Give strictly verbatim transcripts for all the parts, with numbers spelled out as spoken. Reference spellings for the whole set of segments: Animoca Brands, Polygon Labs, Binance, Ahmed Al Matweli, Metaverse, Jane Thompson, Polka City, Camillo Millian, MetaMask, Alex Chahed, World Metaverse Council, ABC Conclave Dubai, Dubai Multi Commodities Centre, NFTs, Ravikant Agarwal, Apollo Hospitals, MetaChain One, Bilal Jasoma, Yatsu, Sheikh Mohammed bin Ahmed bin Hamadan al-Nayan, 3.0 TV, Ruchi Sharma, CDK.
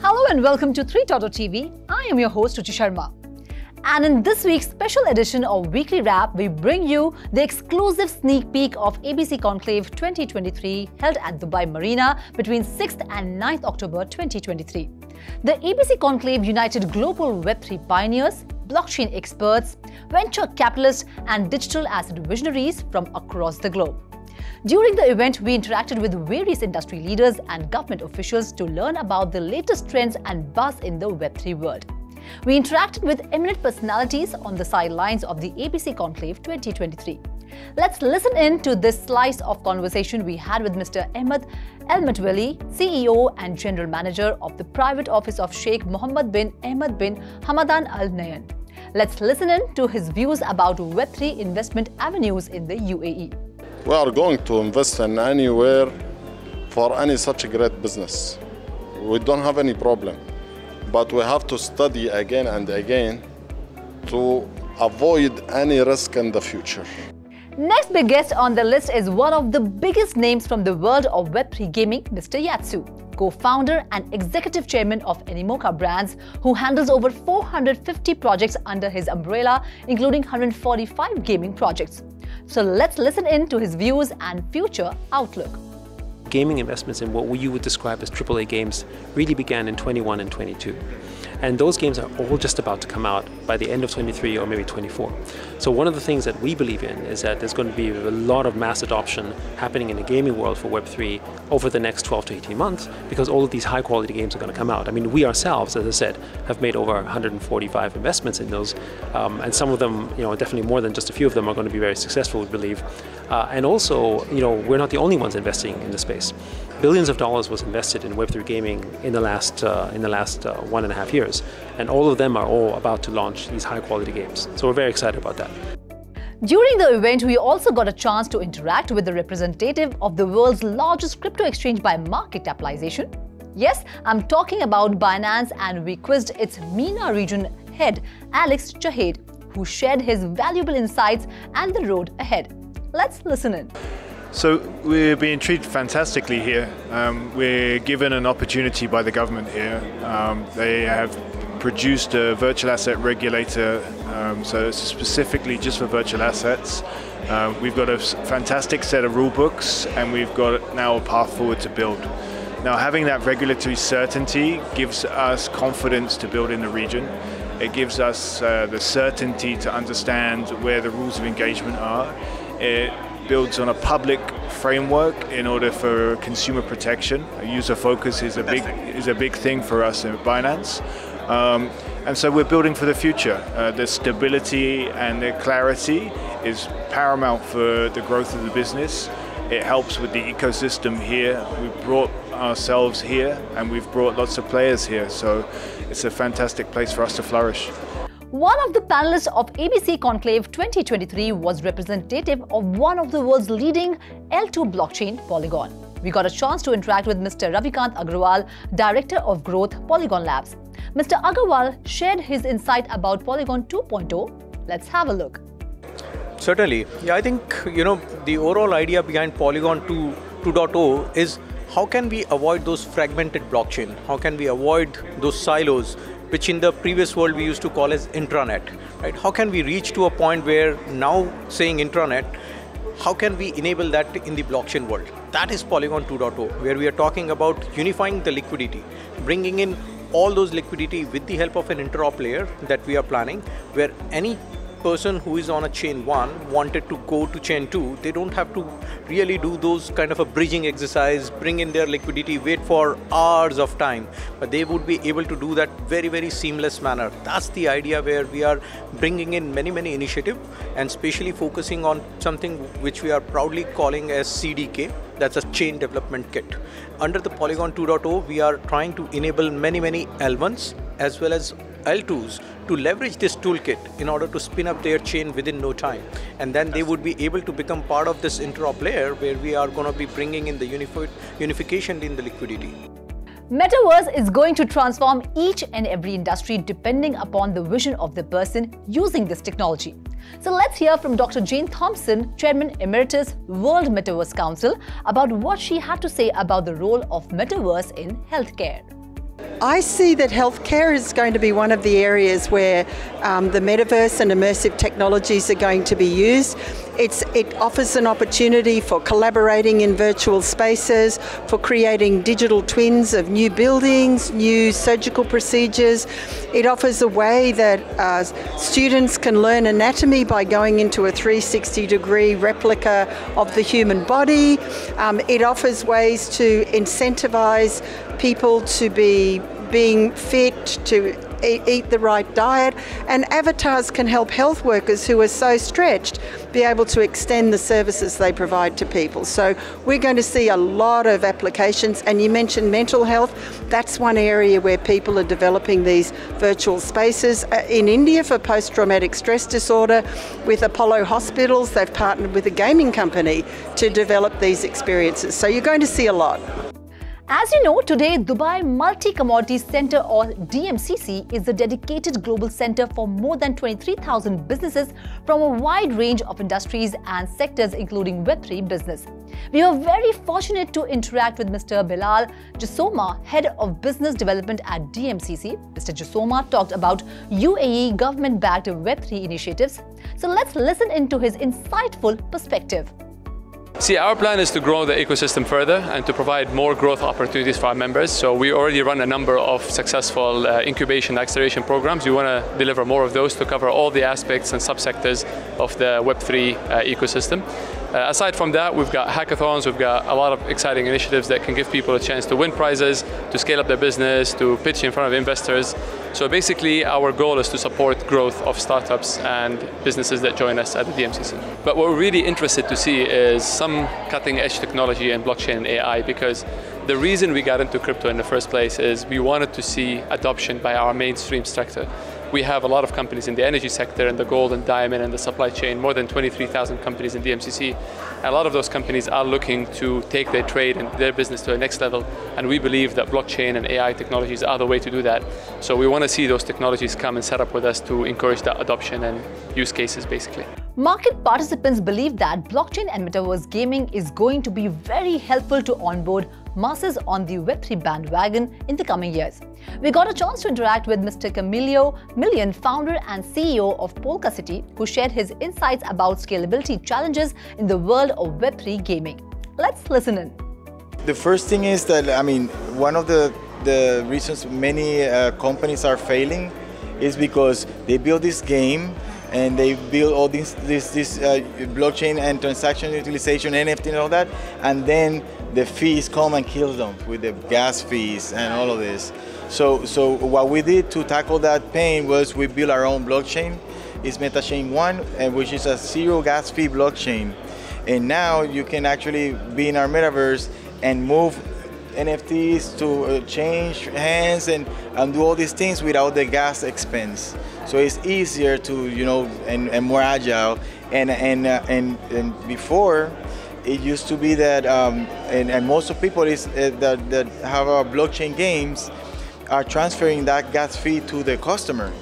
Hello and welcome to three Toto T V. I am your host Ruchi Sharma. And in this week's special edition of Weekly Wrap, we bring you the exclusive sneak peek of A B C Conclave twenty twenty-three held at Dubai Marina between sixth and ninth October twenty twenty-three. The A B C Conclave united global Web three pioneers, blockchain experts, venture capitalists and digital asset visionaries from across the globe. During the event, we interacted with various industry leaders and government officials to learn about the latest trends and buzz in the Web three world. We interacted with eminent personalities on the sidelines of the A B C Conclave twenty twenty-three. Let's listen in to this slice of conversation we had with Mister Ahmed Al Matweli, C E O and General Manager of the private office of Sheikh Mohammed bin Ahmed bin Hamadan al-Nayan. Let's listen in to his views about Web three investment avenues in the U A E. We are going to invest in anywhere for any such great business. We don't have any problem. But we have to study again and again to avoid any risk in the future. Next big guest on the list is one of the biggest names from the world of Web three gaming, Mister Yatsu, co-founder and executive chairman of Animoca Brands, who handles over four hundred fifty projects under his umbrella, including one hundred forty-five gaming projects. So let's listen in to his views and future outlook. Gaming investments in what you would describe as triple A games really began in twenty-one and twenty-two. And those games are all just about to come out by the end of twenty-three or maybe twenty-four. So one of the things that we believe in is that there's going to be a lot of mass adoption happening in the gaming world for Web three over the next twelve to eighteen months, because all of these high quality games are going to come out. I mean, we ourselves, as I said, have made over one hundred forty-five investments in those. Um, and some of them, you know, definitely more than just a few of them are going to be very successful, we believe. Uh, and also, you know, we're not the only ones investing in the space. Billions of dollars was invested in Web three gaming in the last uh, in the last uh, one and a half years, and all of them are all about to launch these high-quality games. So we're very excited about that. During the event, we also got a chance to interact with the representative of the world's largest crypto exchange by market capitalization. Yes, I'm talking about Binance, and we quizzed its MENA region head, Alex Chahed, who shared his valuable insights and the road ahead. Let's listen in. So we're being treated fantastically here. Um, we're given an opportunity by the government here. Um, they have produced a virtual asset regulator, um, so it's specifically just for virtual assets. Uh, we've got a fantastic set of rule books, and we've got now a path forward to build. Now, having that regulatory certainty gives us confidence to build in the region. It gives us uh, the certainty to understand where the rules of engagement are. It builds on a public framework in order for consumer protection. User focus is a big is a big thing for us in Binance, um, and so we're building for the future. Uh, the stability and the clarity is paramount for the growth of the business. It helps with the ecosystem here. We've brought ourselves here, and we've brought lots of players here. So it's a fantastic place for us to flourish. One of the panelists of A B C Conclave twenty twenty-three was representative of one of the world's leading L two blockchain, Polygon. We got a chance to interact with Mister Ravikant Agarwal, Director of Growth, Polygon Labs. Mister Agarwal shared his insight about Polygon two point oh. Let's have a look. Certainly. Yeah, I think, you know, the overall idea behind Polygon two point oh is how can we avoid those fragmented blockchain? How can we avoid those silos, which in the previous world we used to call as intranet, right? How can we reach to a point where now saying intranet, how can we enable that in the blockchain world? That is Polygon two point oh, where we are talking about unifying the liquidity, bringing in all those liquidity with the help of an interop layer that we are planning, where any person who is on a chain one wanted to go to chain two, they don't have to really do those kind of a bridging exercise, bring in their liquidity, wait for hours of time, but they would be able to do that very, very seamless manner. That's the idea where we are bringing in many, many initiatives and especially focusing on something which we are proudly calling as C D K. That's a chain development kit. Under the Polygon two point oh, we are trying to enable many, many L ones as well as L twos to leverage this toolkit in order to spin up their chain within no time, and then they would be able to become part of this interop layer where we are going to be bringing in the unification in the liquidity. Metaverse is going to transform each and every industry depending upon the vision of the person using this technology. So let's hear from Doctor Jane Thompson, Chairman Emeritus, World Metaverse Council, about what she had to say about the role of Metaverse in healthcare. I see that healthcare is going to be one of the areas where um, the metaverse and immersive technologies are going to be used. It's, it offers an opportunity for collaborating in virtual spaces, for creating digital twins of new buildings, new surgical procedures. It offers a way that uh, students can learn anatomy by going into a three sixty degree replica of the human body. Um, it offers ways to incentivize people to be being fit, to eat the right diet, and avatars can help health workers who are so stretched be able to extend the services they provide to people. So we're going to see a lot of applications, and you mentioned mental health. That's one area where people are developing these virtual spaces. In India for post-traumatic stress disorder, with Apollo Hospitals, they've partnered with a gaming company to develop these experiences. So you're going to see a lot. As you know, today Dubai Multi Commodities Centre, or D M C C, is a dedicated global centre for more than twenty-three thousand businesses from a wide range of industries and sectors, including Web three business. We were very fortunate to interact with Mister Bilal Jasoma, Head of Business Development at D M C C. Mister Jasoma talked about U A E government-backed Web three initiatives. So let's listen into his insightful perspective. See, our plan is to grow the ecosystem further and to provide more growth opportunities for our members. So we already run a number of successful uh, incubation and acceleration programs. We want to deliver more of those to cover all the aspects and subsectors of the Web three uh, ecosystem. Uh, aside from that, we've got hackathons, we've got a lot of exciting initiatives that can give people a chance to win prizes, to scale up their business, to pitch in front of investors. So basically, our goal is to support growth of startups and businesses that join us at the D M C C. But what we're really interested to see is some cutting-edge technology and blockchain and A I, because the reason we got into crypto in the first place is we wanted to see adoption by our mainstream sector. We have a lot of companies in the energy sector and the gold and diamond and the supply chain, more than twenty-three thousand companies in D M C C. A lot of those companies are looking to take their trade and their business to the next level, and we believe that blockchain and A I technologies are the way to do that. So we want to see those technologies come and set up with us to encourage that adoption and use cases, basically. Market participants believe that blockchain and metaverse gaming is going to be very helpful to onboard masses on the Web three bandwagon in the coming years. We got a chance to interact with Mister Camillo Millian, founder and C E O of Polka City, who shared his insights about scalability challenges in the world of Web three gaming. Let's listen in. The first thing is that, I mean, one of the, the reasons many uh, companies are failing is because they build this game and they build all this, this, this uh, blockchain and transaction utilization, N F T and all that, and then the fees come and kill them with the gas fees and all of this. So, so what we did to tackle that pain was we built our own blockchain. It's MetaChain One, which is a zero gas fee blockchain. And now you can actually be in our metaverse and move N F Ts to change hands and, and do all these things without the gas expense. So it's easier to, you know, and, and more agile. And, and, uh, and, and before, it used to be that, um, and, and most of people is, uh, that, that have our blockchain games are transferring that gas fee to the customer,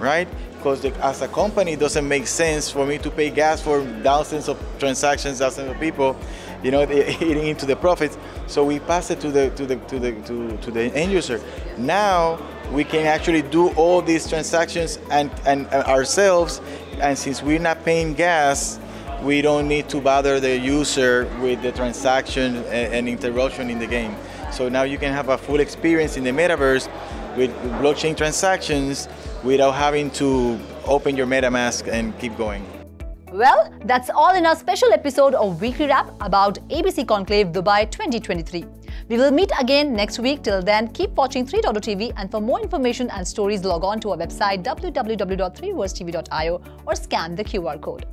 right? Because as a company, it doesn't make sense for me to pay gas for thousands of transactions, thousands of people, you know, eating into the profits. So we pass it to the to the to the to, to the end user. Now we can actually do all these transactions and and ourselves. And since we're not paying gas, we don't need to bother the user with the transaction and interruption in the game. So now you can have a full experience in the metaverse with blockchain transactions without having to open your MetaMask and keep going. Well, that's all in our special episode of Weekly Wrap about A B C Conclave Dubai twenty twenty-three. We will meet again next week. Till then, keep watching three Toto T V, and for more information and stories, log on to our website w w w dot three verse t v dot i o or scan the Q R code.